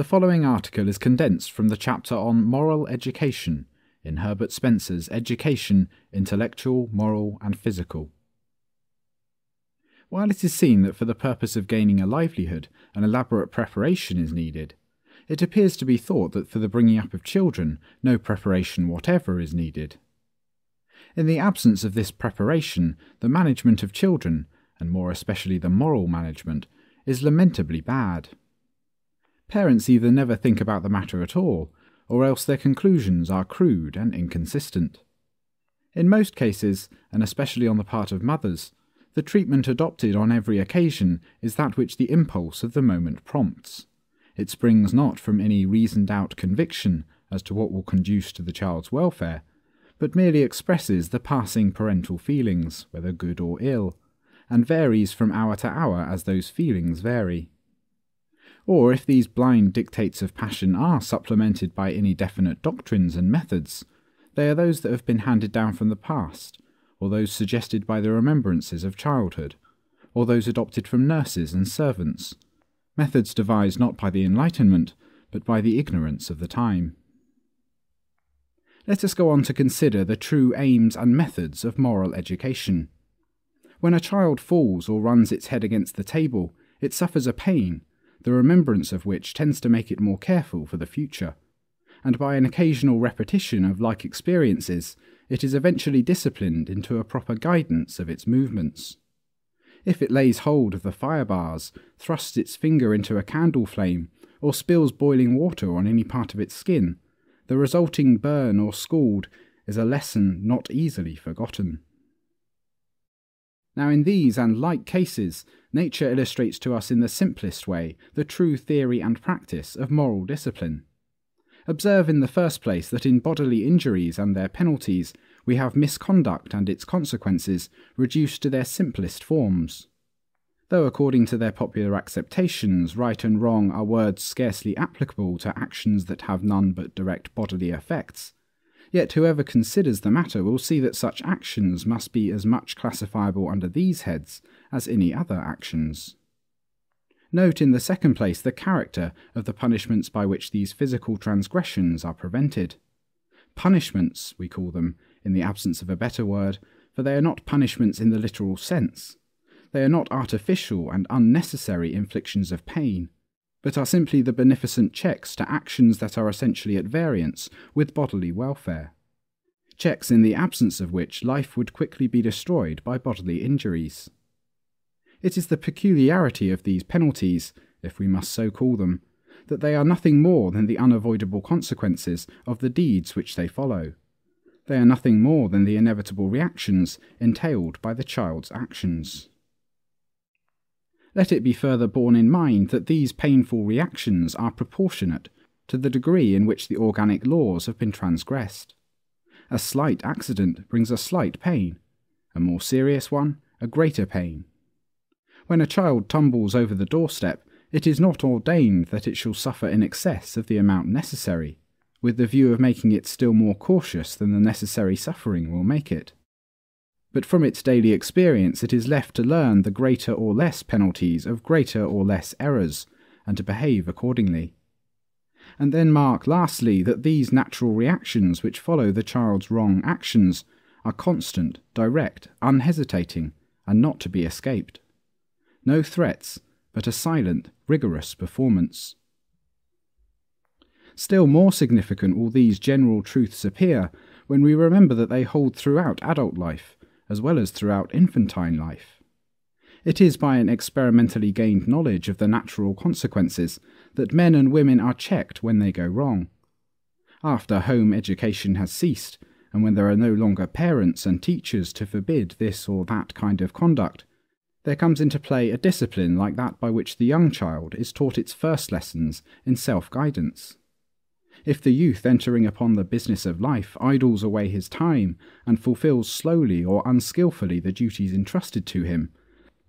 The following article is condensed from the chapter on Moral Education in Herbert Spencer's Education, Intellectual, Moral and Physical. While it is seen that for the purpose of gaining a livelihood, an elaborate preparation is needed, it appears to be thought that for the bringing up of children, no preparation whatever is needed. In the absence of this preparation, the management of children, and more especially the moral management, is lamentably bad. Parents either never think about the matter at all, or else their conclusions are crude and inconsistent. In most cases, and especially on the part of mothers, the treatment adopted on every occasion is that which the impulse of the moment prompts. It springs not from any reasoned-out conviction as to what will conduce to the child's welfare, but merely expresses the passing parental feelings, whether good or ill, and varies from hour to hour as those feelings vary. Or if these blind dictates of passion are supplemented by any definite doctrines and methods, they are those that have been handed down from the past, or those suggested by the remembrances of childhood, or those adopted from nurses and servants, methods devised not by the Enlightenment, but by the ignorance of the time. Let us go on to consider the true aims and methods of moral education. When a child falls or runs its head against the table, it suffers a pain, the remembrance of which tends to make it more careful for the future, and by an occasional repetition of like experiences, it is eventually disciplined into a proper guidance of its movements. If it lays hold of the fire bars, thrusts its finger into a candle flame, or spills boiling water on any part of its skin, the resulting burn or scald is a lesson not easily forgotten. Now in these and like cases, nature illustrates to us in the simplest way the true theory and practice of moral discipline. Observe in the first place that in bodily injuries and their penalties, we have misconduct and its consequences reduced to their simplest forms. Though according to their popular acceptations, right and wrong are words scarcely applicable to actions that have none but direct bodily effects, yet whoever considers the matter will see that such actions must be as much classifiable under these heads as any other actions. Note in the second place the character of the punishments by which these physical transgressions are prevented. Punishments, we call them, in the absence of a better word, for they are not punishments in the literal sense. They are not artificial and unnecessary inflictions of pain, but are simply the beneficent checks to actions that are essentially at variance with bodily welfare. Checks in the absence of which life would quickly be destroyed by bodily injuries. It is the peculiarity of these penalties, if we must so call them, that they are nothing more than the unavoidable consequences of the deeds which they follow. They are nothing more than the inevitable reactions entailed by the child's actions. Let it be further borne in mind that these painful reactions are proportionate to the degree in which the organic laws have been transgressed. A slight accident brings a slight pain, a more serious one, a greater pain. When a child tumbles over the doorstep, it is not ordained that it shall suffer in excess of the amount necessary, with the view of making it still more cautious than the necessary suffering will make it. But from its daily experience it is left to learn the greater or less penalties of greater or less errors, and to behave accordingly. And then mark lastly that these natural reactions which follow the child's wrong actions are constant, direct, unhesitating, and not to be escaped. No threats, but a silent, rigorous performance. Still more significant will these general truths appear when we remember that they hold throughout adult life, as well as throughout infantine life. It is by an experimentally gained knowledge of the natural consequences that men and women are checked when they go wrong. After home education has ceased, and when there are no longer parents and teachers to forbid this or that kind of conduct, there comes into play a discipline like that by which the young child is taught its first lessons in self-guidance. If the youth entering upon the business of life idles away his time and fulfils slowly or unskilfully the duties entrusted to him,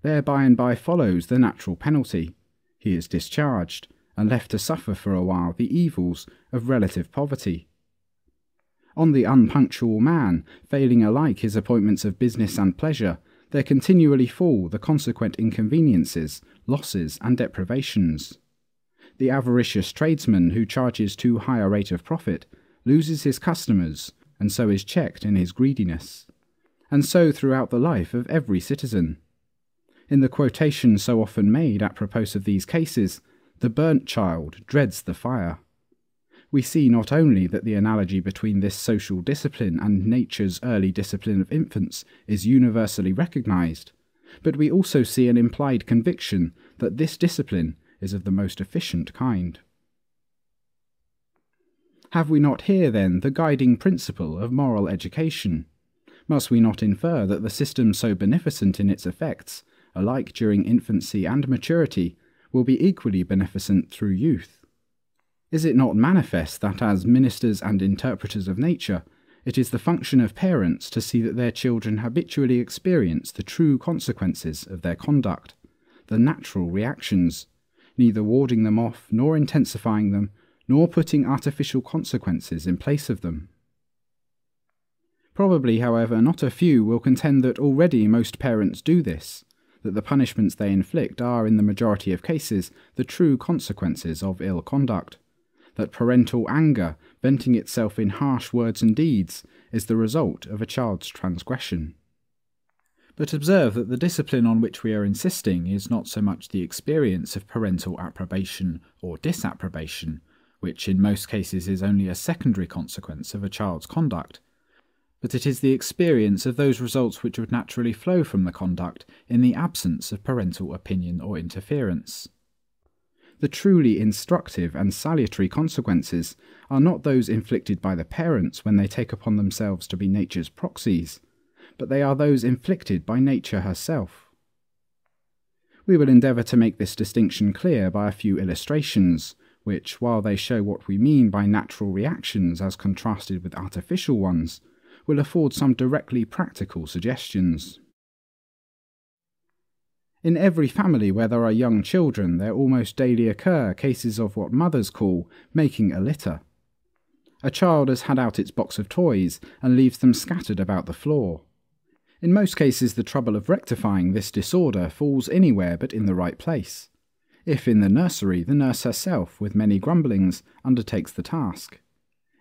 there by and by follows the natural penalty. He is discharged and left to suffer for a while the evils of relative poverty. On the unpunctual man, failing alike his appointments of business and pleasure, there continually fall the consequent inconveniences, losses, and deprivations. The avaricious tradesman who charges too high a rate of profit loses his customers, and so is checked in his greediness. And so throughout the life of every citizen. In the quotation so often made apropos of these cases, the burnt child dreads the fire. We see not only that the analogy between this social discipline and nature's early discipline of infants is universally recognized, but we also see an implied conviction that this discipline is of the most efficient kind. Have we not here, then, the guiding principle of moral education? Must we not infer that the system so beneficent in its effects, alike during infancy and maturity, will be equally beneficent through youth? Is it not manifest that as ministers and interpreters of nature, it is the function of parents to see that their children habitually experience the true consequences of their conduct, the natural reactions, neither warding them off nor intensifying them, nor putting artificial consequences in place of them? Probably, however, not a few will contend that already most parents do this, that the punishments they inflict are, in the majority of cases, the true consequences of ill conduct, that parental anger, venting itself in harsh words and deeds, is the result of a child's transgression. But observe that the discipline on which we are insisting is not so much the experience of parental approbation or disapprobation, which in most cases is only a secondary consequence of a child's conduct, but it is the experience of those results which would naturally flow from the conduct in the absence of parental opinion or interference. The truly instructive and salutary consequences are not those inflicted by the parents when they take upon themselves to be nature's proxies, but they are those inflicted by nature herself. We will endeavour to make this distinction clear by a few illustrations, which, while they show what we mean by natural reactions as contrasted with artificial ones, will afford some directly practical suggestions. In every family where there are young children, there almost daily occur cases of what mothers call making a litter. A child has had out its box of toys and leaves them scattered about the floor. In most cases, the trouble of rectifying this disorder falls anywhere but in the right place. If in the nursery, the nurse herself, with many grumblings, undertakes the task.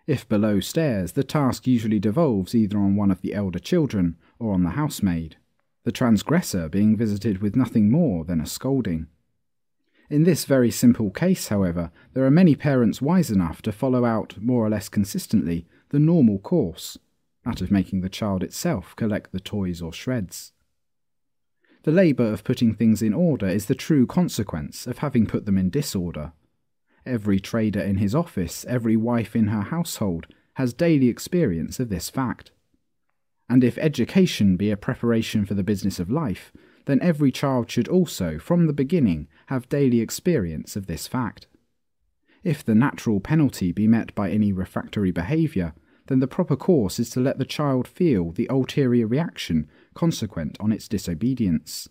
If below stairs, the task usually devolves either on one of the elder children or on the housemaid, the transgressor being visited with nothing more than a scolding. In this very simple case, however, there are many parents wise enough to follow out, more or less consistently, the normal course, that of making the child itself collect the toys or shreds. The labour of putting things in order is the true consequence of having put them in disorder. Every trader in his office, every wife in her household, has daily experience of this fact. And if education be a preparation for the business of life, then every child should also, from the beginning, have daily experience of this fact. If the natural penalty be met by any refractory behaviour, then the proper course is to let the child feel the ulterior reaction consequent on its disobedience.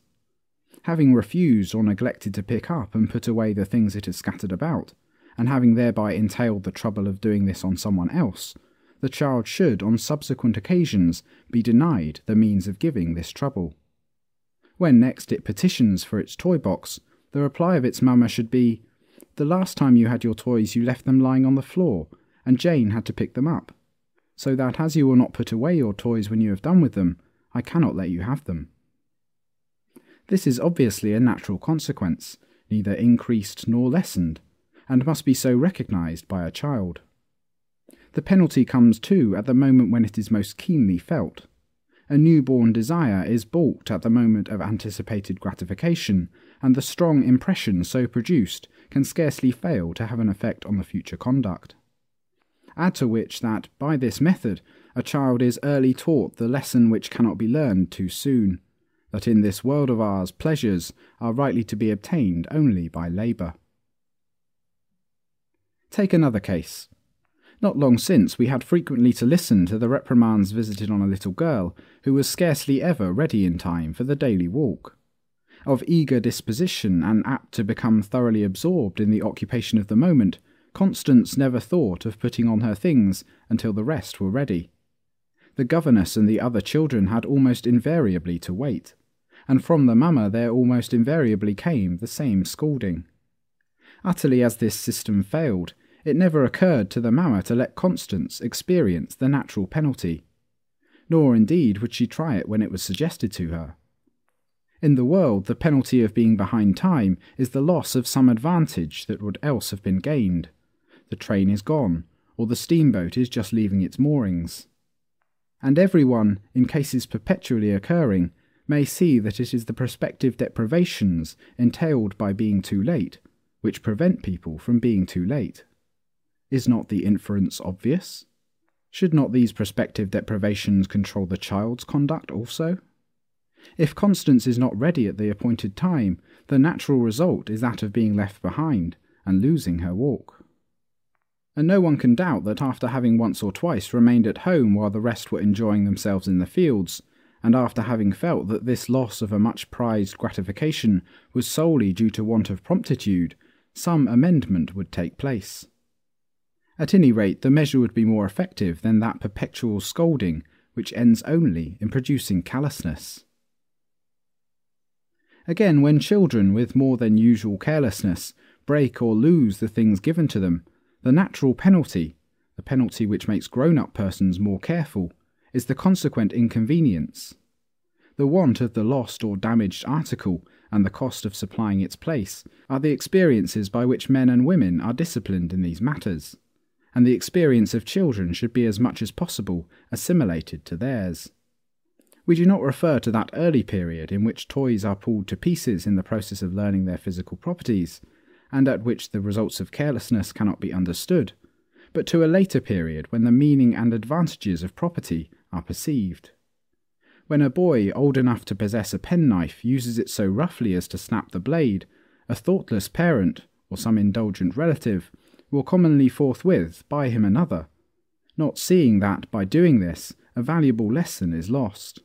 Having refused or neglected to pick up and put away the things it has scattered about, and having thereby entailed the trouble of doing this on someone else, the child should, on subsequent occasions, be denied the means of giving this trouble. When next it petitions for its toy box, the reply of its mama should be, "The last time you had your toys you left them lying on the floor, and Jane had to pick them up, so that as you will not put away your toys when you have done with them, I cannot let you have them." This is obviously a natural consequence, neither increased nor lessened, and must be so recognised by a child. The penalty comes too at the moment when it is most keenly felt. A newborn desire is balked at the moment of anticipated gratification, and the strong impression so produced can scarcely fail to have an effect on the future conduct. Add to which that, by this method, a child is early taught the lesson which cannot be learned too soon, that in this world of ours pleasures are rightly to be obtained only by labour. Take another case. Not long since we had frequently to listen to the reprimands visited on a little girl who was scarcely ever ready in time for the daily walk. Of eager disposition and apt to become thoroughly absorbed in the occupation of the moment, Constance never thought of putting on her things until the rest were ready. The governess and the other children had almost invariably to wait, and from the mamma there almost invariably came the same scolding. Utterly as this system failed, it never occurred to the mamma to let Constance experience the natural penalty, nor indeed would she try it when it was suggested to her. In the world, the penalty of being behind time is the loss of some advantage that would else have been gained. The train is gone, or the steamboat is just leaving its moorings. And everyone, in cases perpetually occurring, may see that it is the prospective deprivations entailed by being too late, which prevent people from being too late. Is not the inference obvious? Should not these prospective deprivations control the child's conduct also? If Constance is not ready at the appointed time, the natural result is that of being left behind and losing her walk. And no one can doubt that after having once or twice remained at home while the rest were enjoying themselves in the fields, and after having felt that this loss of a much prized gratification was solely due to want of promptitude, some amendment would take place. At any rate, the measure would be more effective than that perpetual scolding which ends only in producing callousness. Again, when children, with more than usual carelessness, break or lose the things given to them, the natural penalty, the penalty which makes grown-up persons more careful, is the consequent inconvenience. The want of the lost or damaged article and the cost of supplying its place are the experiences by which men and women are disciplined in these matters, and the experience of children should be as much as possible assimilated to theirs. We do not refer to that early period in which toys are pulled to pieces in the process of learning their physical properties, and at which the results of carelessness cannot be understood, but to a later period when the meaning and advantages of property are perceived. When a boy old enough to possess a penknife uses it so roughly as to snap the blade, a thoughtless parent, or some indulgent relative, will commonly forthwith buy him another, not seeing that, by doing this, a valuable lesson is lost.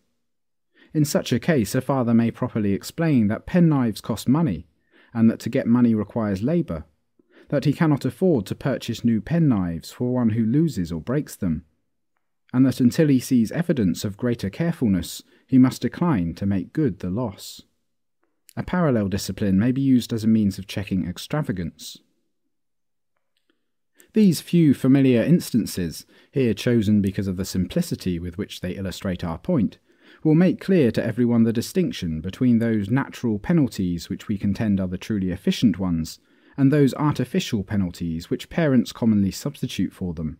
In such a case, a father may properly explain that penknives cost money, and that to get money requires labour, that he cannot afford to purchase new penknives for one who loses or breaks them, and that until he sees evidence of greater carefulness, he must decline to make good the loss. A parallel discipline may be used as a means of checking extravagance. These few familiar instances, here chosen because of the simplicity with which they illustrate our point, will make clear to everyone the distinction between those natural penalties which we contend are the truly efficient ones, and those artificial penalties which parents commonly substitute for them.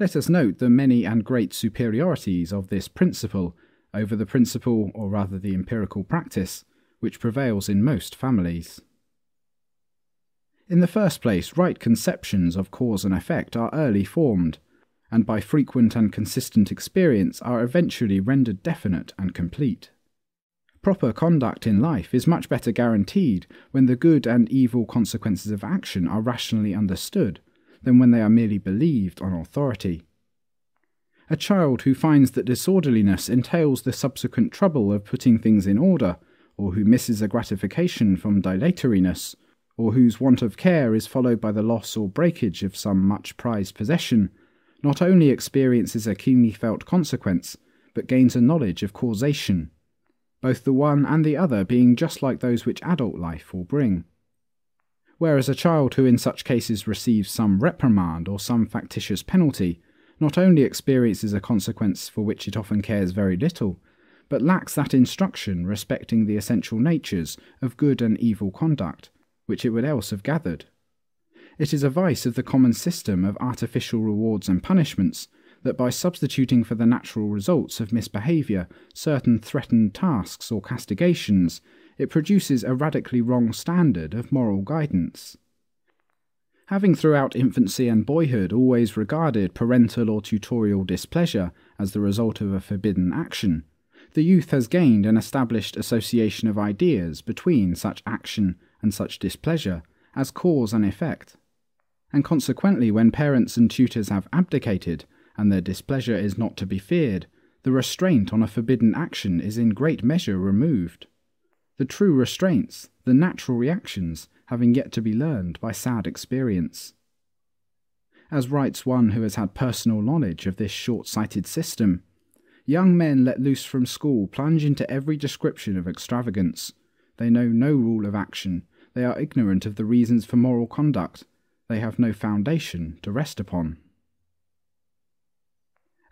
Let us note the many and great superiorities of this principle over the principle, or rather the empirical practice, which prevails in most families. In the first place, right conceptions of cause and effect are early formed, and by frequent and consistent experience are eventually rendered definite and complete. Proper conduct in life is much better guaranteed when the good and evil consequences of action are rationally understood than when they are merely believed on authority. A child who finds that disorderliness entails the subsequent trouble of putting things in order, or who misses a gratification from dilatoriness, or whose want of care is followed by the loss or breakage of some much prized possession, not only experiences a keenly felt consequence, but gains a knowledge of causation, both the one and the other being just like those which adult life will bring. Whereas a child who in such cases receives some reprimand or some factitious penalty, not only experiences a consequence for which it often cares very little, but lacks that instruction respecting the essential natures of good and evil conduct, which it would else have gathered. It is a vice of the common system of artificial rewards and punishments that by substituting for the natural results of misbehaviour certain threatened tasks or castigations, it produces a radically wrong standard of moral guidance. Having throughout infancy and boyhood always regarded parental or tutorial displeasure as the result of a forbidden action, the youth has gained an established association of ideas between such action and such displeasure as cause and effect. And consequently, when parents and tutors have abdicated, and their displeasure is not to be feared, the restraint on a forbidden action is in great measure removed, the true restraints, the natural reactions, having yet to be learned by sad experience. As writes one who has had personal knowledge of this short-sighted system, "Young men let loose from school plunge into every description of extravagance. They know no rule of action. They are ignorant of the reasons for moral conduct. They have no foundation to rest upon.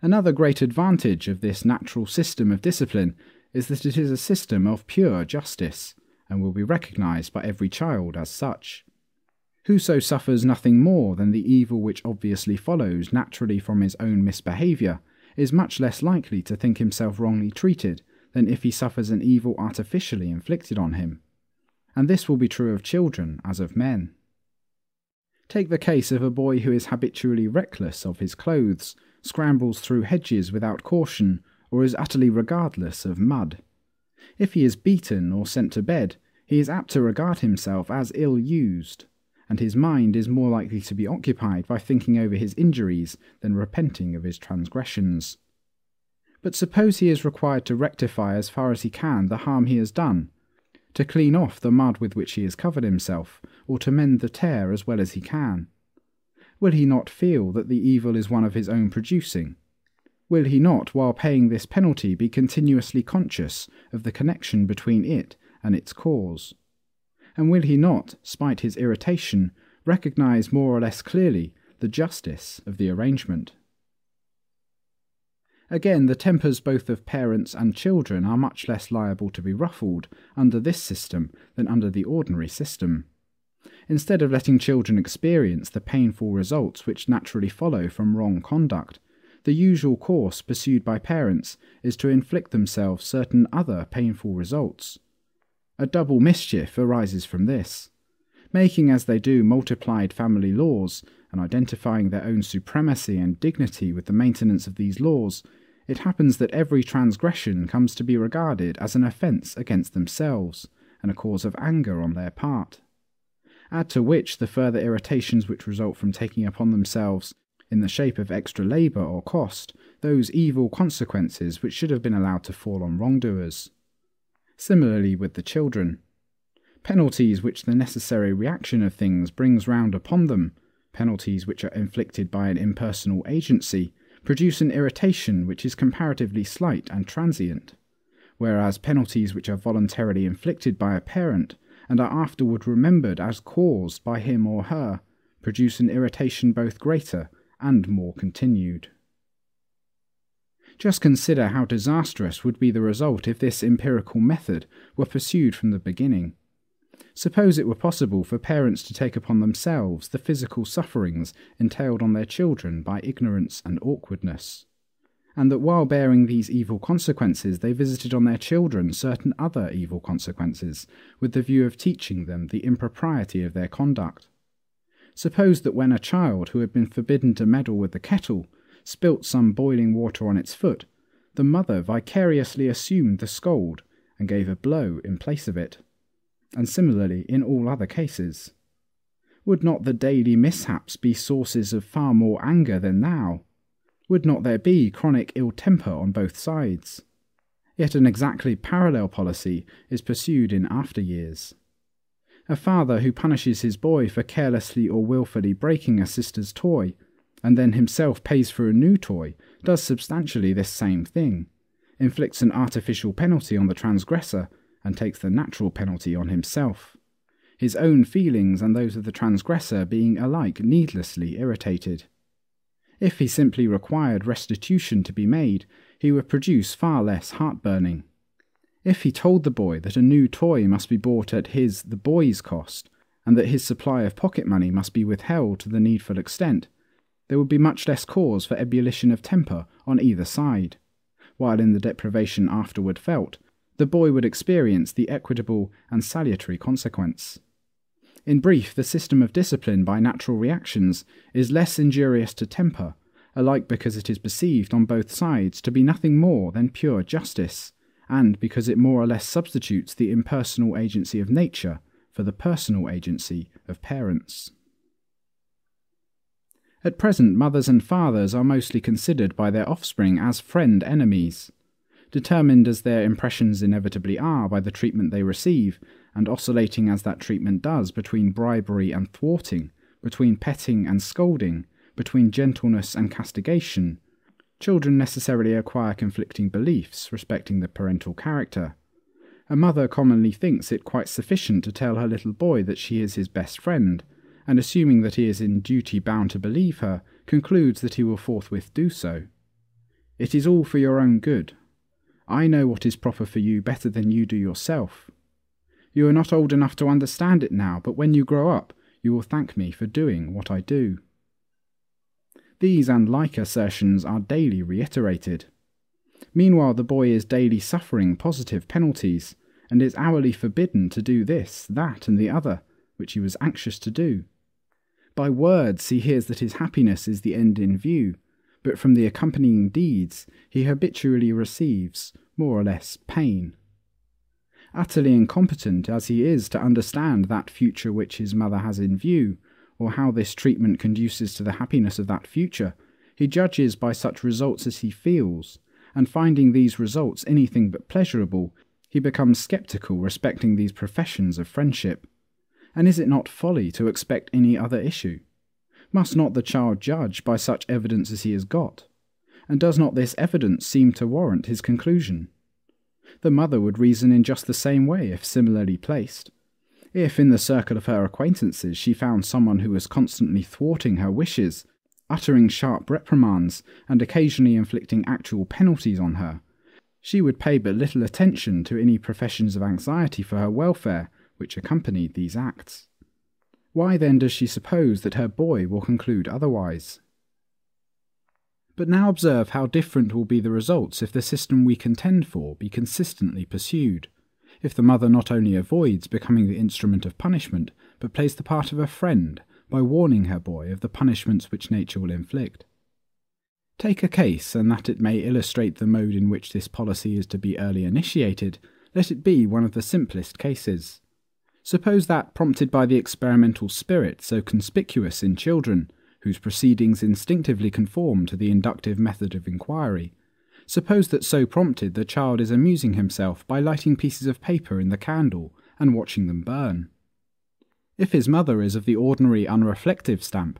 Another great advantage of this natural system of discipline is that it is a system of pure justice, and will be recognized by every child as such. Whoso suffers nothing more than the evil which obviously follows naturally from his own misbehaviour is much less likely to think himself wrongly treated than if he suffers an evil artificially inflicted on him. And this will be true of children as of men. Take the case of a boy who is habitually reckless of his clothes, scrambles through hedges without caution, or is utterly regardless of mud. If he is beaten or sent to bed, he is apt to regard himself as ill-used, and his mind is more likely to be occupied by thinking over his injuries than repenting of his transgressions. But suppose he is required to rectify as far as he can the harm he has done, to clean off the mud with which he has covered himself, or to mend the tear as well as he can. Will he not feel that the evil is one of his own producing? Will he not, while paying this penalty, be continuously conscious of the connection between it and its cause? And will he not, spite his irritation, recognize more or less clearly the justice of the arrangement? Again, the tempers both of parents and children are much less liable to be ruffled under this system than under the ordinary system. Instead of letting children experience the painful results which naturally follow from wrong conduct, the usual course pursued by parents is to inflict themselves certain other painful results. A double mischief arises from this, making as they do multiplied family laws, and identifying their own supremacy and dignity with the maintenance of these laws, it happens that every transgression comes to be regarded as an offence against themselves, and a cause of anger on their part. Add to which the further irritations which result from taking upon themselves, in the shape of extra labour or cost, those evil consequences which should have been allowed to fall on wrongdoers. Similarly with the children. Penalties which the necessary reaction of things brings round upon them, penalties which are inflicted by an impersonal agency, produce an irritation which is comparatively slight and transient, whereas penalties which are voluntarily inflicted by a parent, and are afterward remembered as caused by him or her, produce an irritation both greater and more continued. Just consider how disastrous would be the result if this empirical method were pursued from the beginning. Suppose it were possible for parents to take upon themselves the physical sufferings entailed on their children by ignorance and awkwardness, and that while bearing these evil consequences they visited on their children certain other evil consequences, with the view of teaching them the impropriety of their conduct. Suppose that when a child who had been forbidden to meddle with the kettle spilt some boiling water on its foot, the mother vicariously assumed the scold and gave a blow in place of it, and similarly in all other cases. Would not the daily mishaps be sources of far more anger than now? Would not there be chronic ill temper on both sides? Yet an exactly parallel policy is pursued in after years. A father who punishes his boy for carelessly or willfully breaking a sister's toy, and then himself pays for a new toy, does substantially this same thing, inflicts an artificial penalty on the transgressor, and takes the natural penalty on himself, his own feelings and those of the transgressor being alike needlessly irritated. If he simply required restitution to be made, he would produce far less heartburning. If he told the boy that a new toy must be bought at his, the boy's, cost, and that his supply of pocket money must be withheld to the needful extent, there would be much less cause for ebullition of temper on either side, while in the deprivation afterward felt, the boy would experience the equitable and salutary consequence. In brief, the system of discipline by natural reactions is less injurious to temper, alike because it is perceived on both sides to be nothing more than pure justice, and because it more or less substitutes the impersonal agency of nature for the personal agency of parents. At present, mothers and fathers are mostly considered by their offspring as friend-enemies, determined as their impressions inevitably are by the treatment they receive, and oscillating as that treatment does between bribery and thwarting, between petting and scolding, between gentleness and castigation. Children necessarily acquire conflicting beliefs respecting the parental character. A mother commonly thinks it quite sufficient to tell her little boy that she is his best friend, and assuming that he is in duty bound to believe her, concludes that he will forthwith do so. It is all for your own good. I know what is proper for you better than you do yourself. You are not old enough to understand it now, but when you grow up, you will thank me for doing what I do. These and like assertions are daily reiterated. Meanwhile, the boy is daily suffering positive penalties, and is hourly forbidden to do this, that, and the other, which he was anxious to do. By words he hears that his happiness is the end in view, but from the accompanying deeds he habitually receives, more or less, pain. Utterly incompetent as he is to understand that future which his mother has in view, or how this treatment conduces to the happiness of that future, he judges by such results as he feels, and finding these results anything but pleasurable, he becomes sceptical respecting these professions of friendship. And is it not folly to expect any other issue? Must not the child judge by such evidence as he has got? And does not this evidence seem to warrant his conclusion? The mother would reason in just the same way if similarly placed. If in the circle of her acquaintances she found someone who was constantly thwarting her wishes, uttering sharp reprimands, and occasionally inflicting actual penalties on her, she would pay but little attention to any professions of anxiety for her welfare which accompanied these acts. Why then does she suppose that her boy will conclude otherwise? But now observe how different will be the results if the system we contend for be consistently pursued, if the mother not only avoids becoming the instrument of punishment, but plays the part of a friend by warning her boy of the punishments which nature will inflict. Take a case, and that it may illustrate the mode in which this policy is to be early initiated, let it be one of the simplest cases. Suppose that, prompted by the experimental spirit so conspicuous in children, whose proceedings instinctively conform to the inductive method of inquiry, suppose that so prompted the child is amusing himself by lighting pieces of paper in the candle and watching them burn. If his mother is of the ordinary unreflective stamp,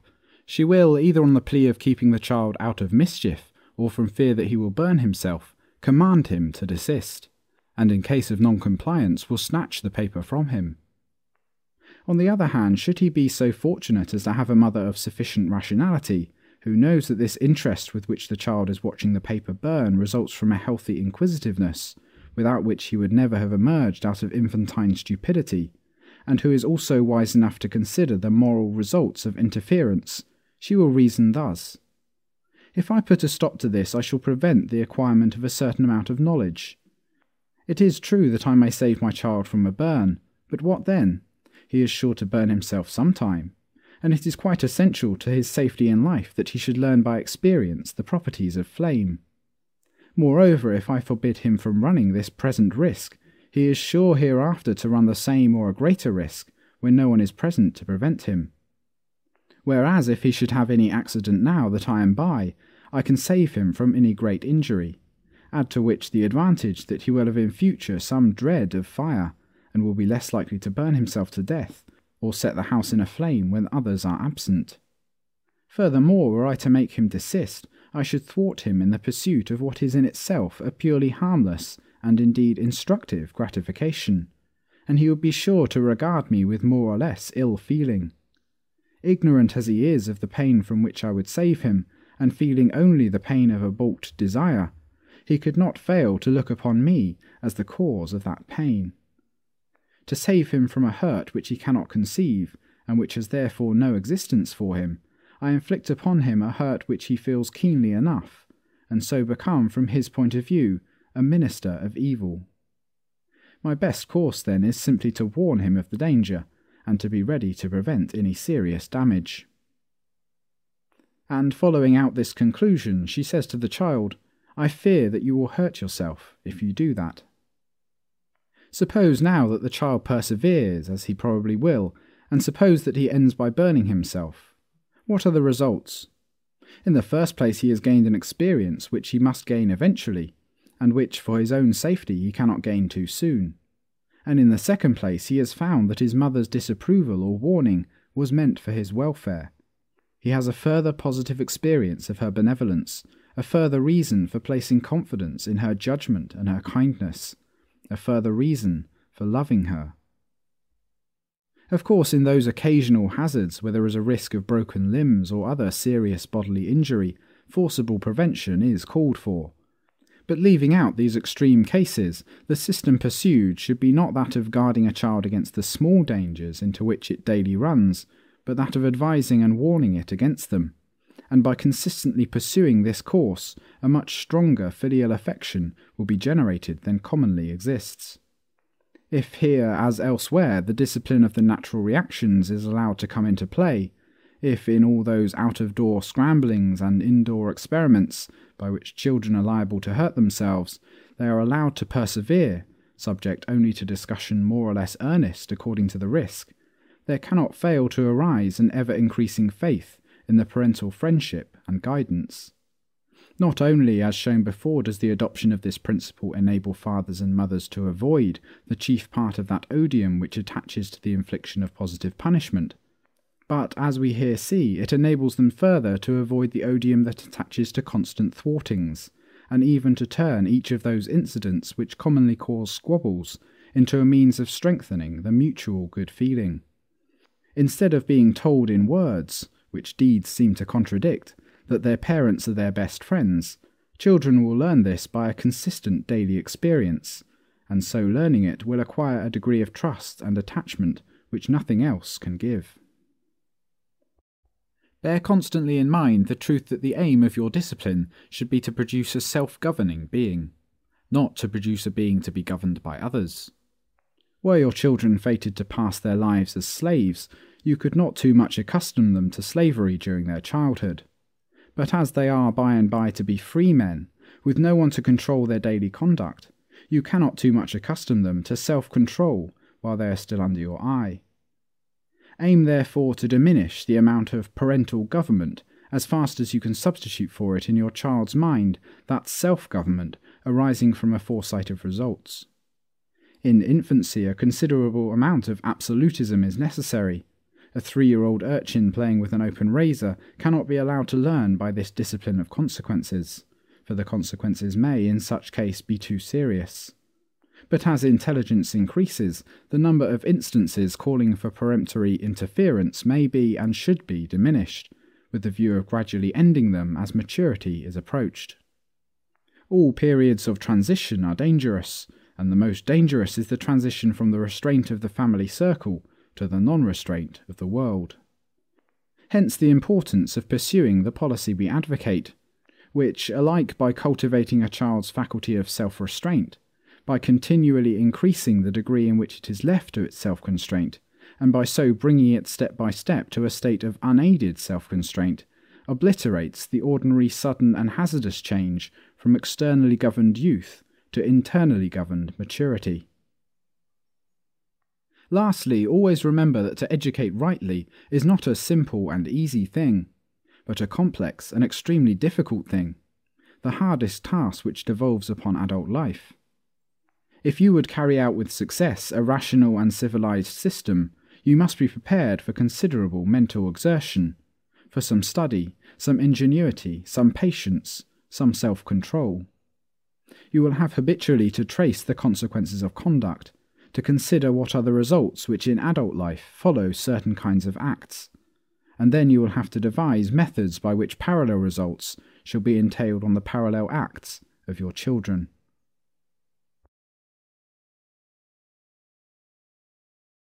she will, either on the plea of keeping the child out of mischief or from fear that he will burn himself, command him to desist, and in case of non-compliance will snatch the paper from him. On the other hand, should he be so fortunate as to have a mother of sufficient rationality, who knows that this interest with which the child is watching the paper burn results from a healthy inquisitiveness, without which he would never have emerged out of infantine stupidity, and who is also wise enough to consider the moral results of interference, she will reason thus: if I put a stop to this, I shall prevent the acquirement of a certain amount of knowledge. It is true that I may save my child from a burn, but what then? He is sure to burn himself sometime, and it is quite essential to his safety in life that he should learn by experience the properties of flame. Moreover, if I forbid him from running this present risk, he is sure hereafter to run the same or a greater risk when no one is present to prevent him. Whereas if he should have any accident now that I am by, I can save him from any great injury, add to which the advantage that he will have in future some dread of fire, and will be less likely to burn himself to death, or set the house in a flame when others are absent. Furthermore, were I to make him desist, I should thwart him in the pursuit of what is in itself a purely harmless and indeed instructive gratification, and he would be sure to regard me with more or less ill feeling. Ignorant as he is of the pain from which I would save him, and feeling only the pain of a balked desire, he could not fail to look upon me as the cause of that pain. To save him from a hurt which he cannot conceive, and which has therefore no existence for him, I inflict upon him a hurt which he feels keenly enough, and so become, from his point of view, a minister of evil. My best course, then, is simply to warn him of the danger, and to be ready to prevent any serious damage. And following out this conclusion, she says to the child, I fear that you will hurt yourself if you do that. Suppose now that the child perseveres, as he probably will, and suppose that he ends by burning himself. What are the results? In the first place, he has gained an experience which he must gain eventually, and which, for his own safety, he cannot gain too soon. And in the second place, he has found that his mother's disapproval or warning was meant for his welfare. He has a further positive experience of her benevolence, a further reason for placing confidence in her judgment and her kindness, a further reason for loving her. Of course, in those occasional hazards where there is a risk of broken limbs or other serious bodily injury, forcible prevention is called for. But leaving out these extreme cases, the system pursued should be not that of guarding a child against the small dangers into which it daily runs, but that of advising and warning it against them, and by consistently pursuing this course, a much stronger filial affection will be generated than commonly exists. If here, as elsewhere, the discipline of the natural reactions is allowed to come into play, if in all those out-of-door scramblings and indoor experiments by which children are liable to hurt themselves, they are allowed to persevere, subject only to discussion more or less earnest according to the risk, there cannot fail to arise an ever-increasing faith in the parental friendship and guidance. Not only, as shown before, does the adoption of this principle enable fathers and mothers to avoid the chief part of that odium which attaches to the infliction of positive punishment, but, as we here see, it enables them further to avoid the odium that attaches to constant thwartings, and even to turn each of those incidents which commonly cause squabbles into a means of strengthening the mutual good feeling. Instead of being told in words, which deeds seem to contradict, that their parents are their best friends, children will learn this by a consistent daily experience, and so learning it will acquire a degree of trust and attachment which nothing else can give. Bear constantly in mind the truth that the aim of your discipline should be to produce a self-governing being, not to produce a being to be governed by others. Were your children fated to pass their lives as slaves, you could not too much accustom them to slavery during their childhood. But as they are by and by to be free men, with no one to control their daily conduct, you cannot too much accustom them to self-control while they are still under your eye. Aim therefore to diminish the amount of parental government as fast as you can substitute for it in your child's mind that self-government arising from a foresight of results. In infancy, a considerable amount of absolutism is necessary. A 3-year-old urchin playing with an open razor cannot be allowed to learn by this discipline of consequences, for the consequences may in such case be too serious. But as intelligence increases, the number of instances calling for peremptory interference may be and should be diminished, with the view of gradually ending them as maturity is approached. All periods of transition are dangerous, and the most dangerous is the transition from the restraint of the family circle to the non-restraint of the world. Hence the importance of pursuing the policy we advocate, which, alike by cultivating a child's faculty of self-restraint, by continually increasing the degree in which it is left to its self-constraint, and by so bringing it step by step to a state of unaided self-constraint, obliterates the ordinary sudden and hazardous change from externally governed youth to internally governed maturity. Lastly, always remember that to educate rightly is not a simple and easy thing, but a complex and extremely difficult thing, the hardest task which devolves upon adult life. If you would carry out with success a rational and civilized system, you must be prepared for considerable mental exertion, for some study, some ingenuity, some patience, some self-control. You will have habitually to trace the consequences of conduct, to consider what are the results which in adult life follow certain kinds of acts, and then you will have to devise methods by which parallel results shall be entailed on the parallel acts of your children.